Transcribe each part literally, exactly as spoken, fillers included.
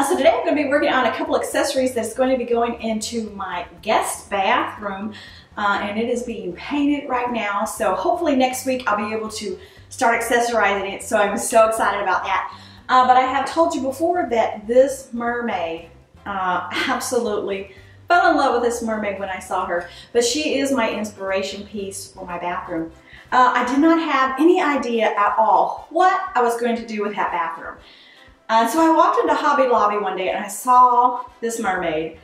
Uh, so today I'm going to be working on a couple accessories that's going to be going into my guest bathroom, uh, and it is being painted right now. So hopefully next week I'll be able to start accessorizing it. So I'm so excited about that. Uh, but I have told you before that this mermaid, uh, absolutely fell in love with this mermaid when I saw her, but she is my inspiration piece for my bathroom. Uh, I did not have any idea at all what I was going to do with that bathroom. Uh, so I walked into Hobby Lobby one day and I saw this mermaid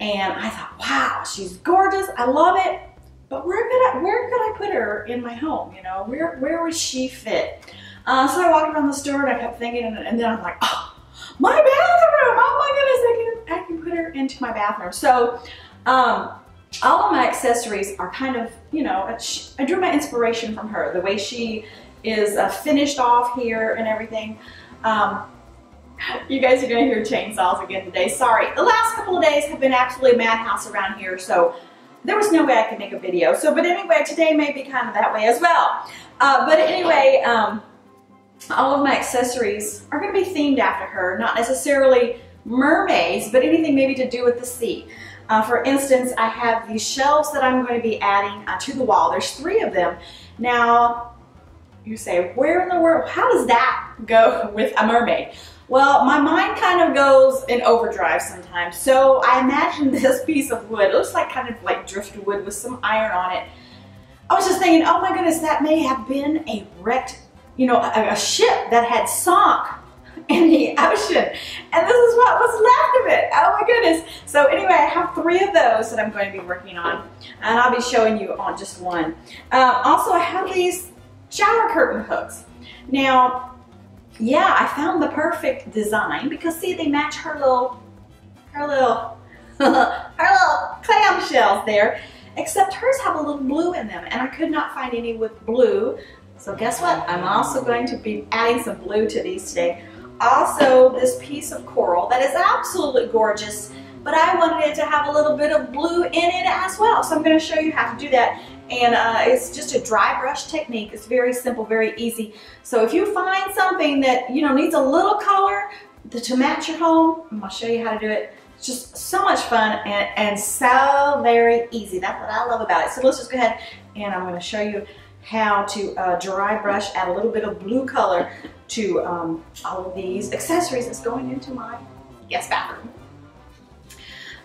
and I thought, wow, she's gorgeous, I love it, but where could I, where could I put her in my home, you know? Where, where would she fit? Uh, so I walked around the store and I kept thinking, and, and then I'm like, oh, my bathroom, oh my goodness, I can, I can put her into my bathroom. So um, all of my accessories are kind of, you know, I drew my inspiration from her, the way she is uh, finished off here and everything. Um, You guys are going to hear chainsaws again today. Sorry. The last couple of days have been absolutely madhouse around here, so there was no way I could make a video. So, but anyway, today may be kind of that way as well. Uh, but anyway, um, all of my accessories are going to be themed after her. Not necessarily mermaids, but anything maybe to do with the sea. Uh, for instance, I have these shelves that I'm going to be adding uh, to the wall. There's three of them. Now, you say, where in the world, how does that go with a mermaid? Well, my mind kind of goes in overdrive sometimes, so I imagined this piece of wood. It looks like kind of like driftwood with some iron on it. I was just thinking, oh my goodness, that may have been a wrecked, you know, a, a ship that had sunk in the ocean, and this is what was left of it. Oh my goodness. So anyway, I have three of those that I'm going to be working on, and I'll be showing you on just one. Uh, also, I have these shower curtain hooks. Now, yeah, I found the perfect design because see, they match her little, her little, her little clam shells there, except hers have a little blue in them, and I could not find any with blue. So guess what? I'm also going to be adding some blue to these today. Also, this piece of coral that is absolutely gorgeous, but I wanted it to have a little bit of blue in it as well. So I'm going to show you how to do that. And uh, it's just a dry brush technique. It's very simple, very easy. So if you find something that, you know, needs a little color to, to match your home, I'm gonna show you how to do it. It's just so much fun and, and so very easy. That's what I love about it. So let's just go ahead and I'm gonna show you how to uh, dry brush, add a little bit of blue color to um, all of these accessories that's going into my guest bathroom.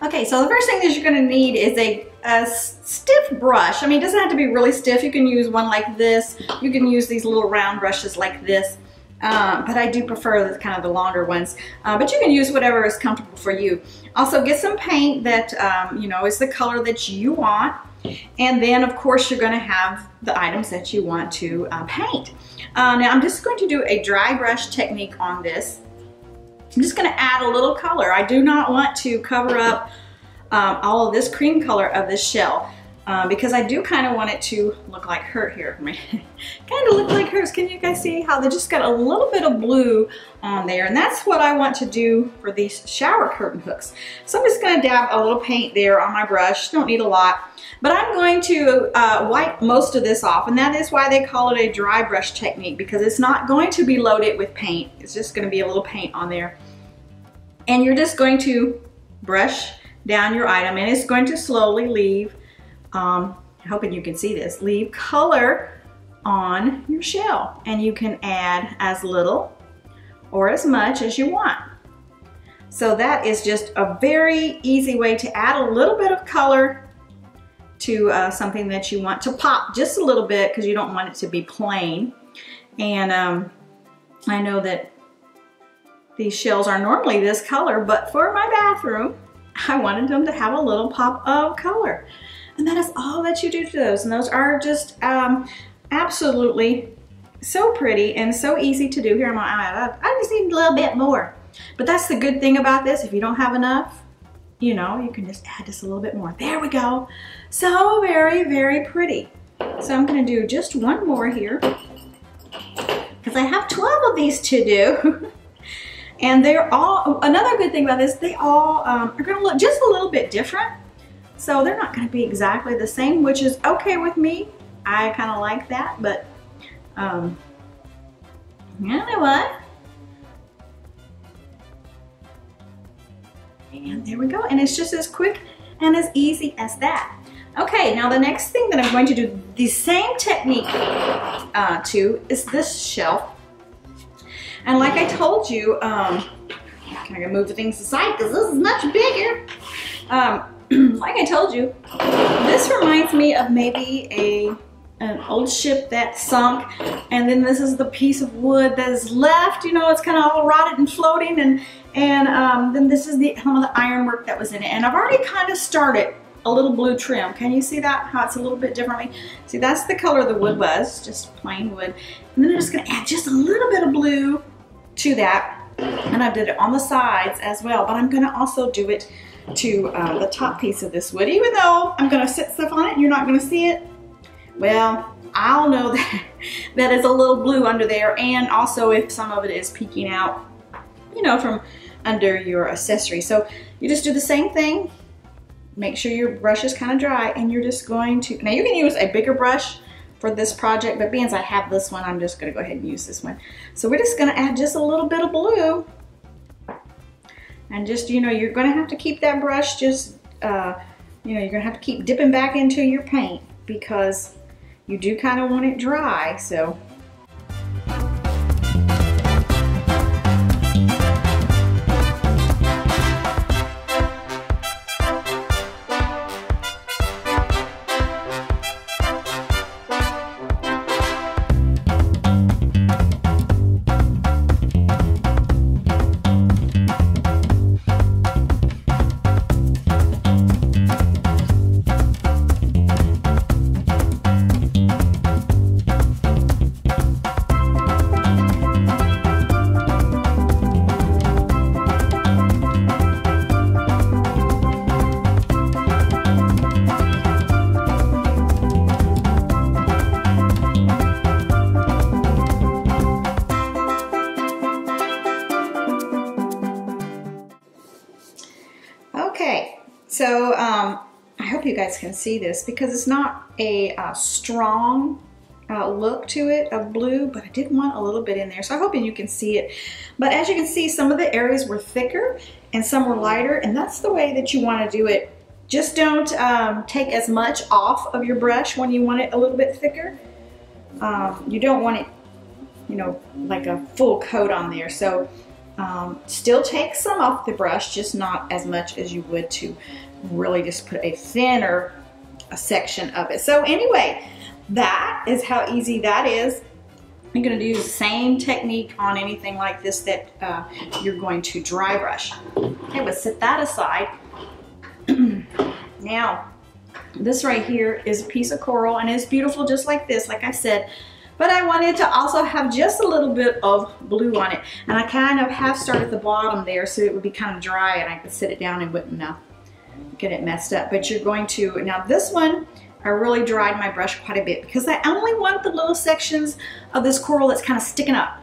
Okay, so the first thing that you're gonna need is a, a stiff brush. I mean, it doesn't have to be really stiff. You can use one like this. You can use these little round brushes like this. Uh, but I do prefer the, kind of the longer ones. Uh, but you can use whatever is comfortable for you. Also, get some paint that, um, you know, is the color that you want. And then, of course, you're gonna have the items that you want to uh, paint. Uh, now, I'm just going to do a dry brush technique on this. I'm just gonna add a little color. I do not want to cover up um, all of this cream color of this shell uh, because I do kind of want it to look like her here. Kind of look like hers. Can you guys see how they just got a little bit of blue on there? And that's what I want to do for these shower curtain hooks. So I'm just gonna dab a little paint there on my brush. Don't need a lot. But I'm going to uh, wipe most of this off, and that is why they call it a dry brush technique, because it's not going to be loaded with paint. It's just gonna be a little paint on there. And you're just going to brush down your item, and it's going to slowly leave, um, hoping you can see this, leave color on your shell. And you can add as little or as much as you want. So that is just a very easy way to add a little bit of color to uh, something that you want to pop just a little bit, because you don't want it to be plain. And um, I know that these shells are normally this color, but for my bathroom, I wanted them to have a little pop of color. And that is all that you do to those. And those are just um, absolutely so pretty and so easy to do. Here, I'm gonna add, I just need a little bit more. But that's the good thing about this. If you don't have enough, you know, you can just add just a little bit more. There we go. So very, very pretty. So I'm gonna do just one more here, because I have twelve of these to do. And they're all, another good thing about this, they all um, are gonna look just a little bit different. So they're not gonna be exactly the same, which is okay with me. I kinda like that, but um, you know what? And there we go. And it's just as quick and as easy as that. Okay, now the next thing that I'm going to do the same technique uh, to is this shelf. And like I told you, um, I'm going to move things aside because this is much bigger. Um, like I told you, this reminds me of maybe a an old ship that sunk, and then this is the piece of wood that is left. You know, it's kind of all rotted and floating, and and um, then this is the some of the ironwork that was in it. And I've already kind of started a little blue trim. Can you see that? How it's a little bit differently? See, that's the color the wood was, just plain wood. And then I'm just going to add just a little bit of blue to that. And I did it on the sides as well, but I'm going to also do it to uh, the top piece of this wood. Even though I'm going to sit stuff on it and you're not going to see it, well, I'll know that, that it's a little blue under there, and also if some of it is peeking out, you know, from under your accessory. So you just do the same thing. Make sure your brush is kind of dry, and you're just going to, now you can use a bigger brush for this project, but being as I have this one, I'm just going to go ahead and use this one. So we're just going to add just a little bit of blue, and just, you know, you're going to have to keep that brush just, uh, you know, you're going to have to keep dipping back into your paint because you do kind of want it dry, so. So um, I hope you guys can see this because it's not a uh, strong uh, look to it of blue, but I did want a little bit in there. So I'm hoping you can see it. But as you can see, some of the areas were thicker and some were lighter, and that's the way that you want to do it. Just don't um, take as much off of your brush when you want it a little bit thicker. Um, you don't want it, you know, like a full coat on there. So um, still take some off the brush, just not as much as you would to really just put a thinner a section of it. So anyway, that is how easy that is. You're going to do the same technique on anything like this that uh, you're going to dry brush. Okay, but set that aside. Now, this right here is a piece of coral, and it's beautiful just like this, like I said, but I wanted to also have just a little bit of blue on it, and I kind of have started the bottom there so it would be kind of dry and I could sit it down and wouldn't know. Get it messed up. But you're going to, now this one I really dried my brush quite a bit because I only want the little sections of this coral that's kind of sticking up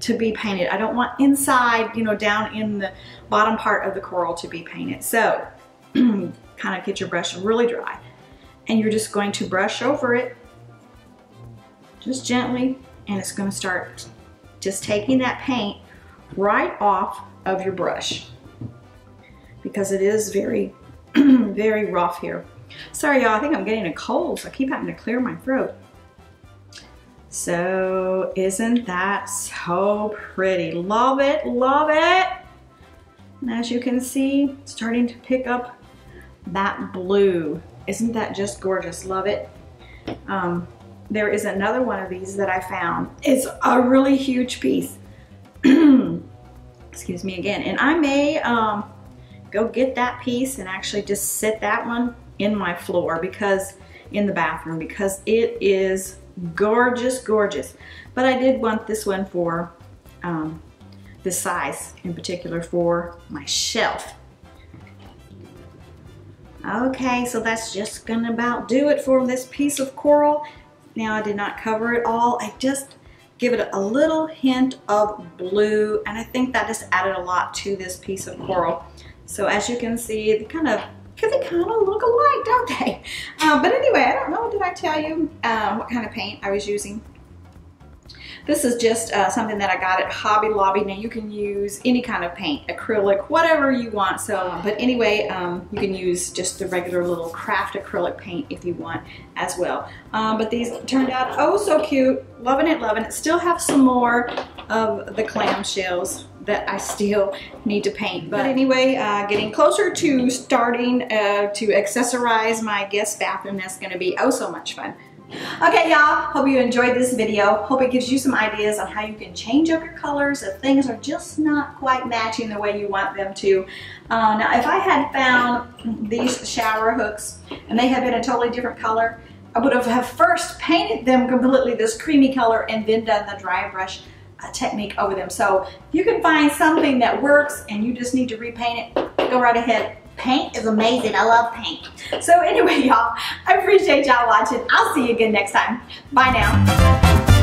to be painted. I don't want inside, you know, down in the bottom part of the coral to be painted. So kind of get your brush really dry, and you're just going to brush over it just gently, and it's going to start just taking that paint right off of your brush because it is very very rough here. Sorry y'all, I think I'm getting a cold, so I keep having to clear my throat. So isn't that so pretty? Love it, love it. And as you can see, starting to pick up that blue. Isn't that just gorgeous? Love it. Um, there is another one of these that I found. It's a really huge piece. Excuse me again. And I may um, go get that piece and actually just sit that one in my floor because in the bathroom because it is gorgeous, gorgeous. But I did want this one for um, this size in particular for my shelf. Okay, so that's just gonna about do it for this piece of coral. Now I did not cover it all. I just give it a little hint of blue, and I think that just added a lot to this piece of coral. So as you can see, they kind of, because they kind of look alike, don't they? Uh, but anyway, I don't know, did I tell you uh, what kind of paint I was using? This is just uh, something that I got at Hobby Lobby. Now you can use any kind of paint, acrylic, whatever you want. So, but anyway, um, you can use just the regular little craft acrylic paint if you want as well. Um, but these turned out oh so cute. Loving it, loving it. Still have some more of the clamshells that I still need to paint. But anyway, uh, getting closer to starting uh, to accessorize my guest bathroom. That's going to be oh so much fun. Okay, y'all, hope you enjoyed this video. Hope it gives you some ideas on how you can change up your colors if things are just not quite matching the way you want them to. Uh, now, if I had found these shower hooks and they had been a totally different color, I would have first painted them completely this creamy color and then done the dry brush uh, technique over them. So you can find something that works and you just need to repaint it, go right ahead. Paint is amazing. I love paint. So anyway, y'all, I appreciate y'all watching. I'll see you again next time. Bye now.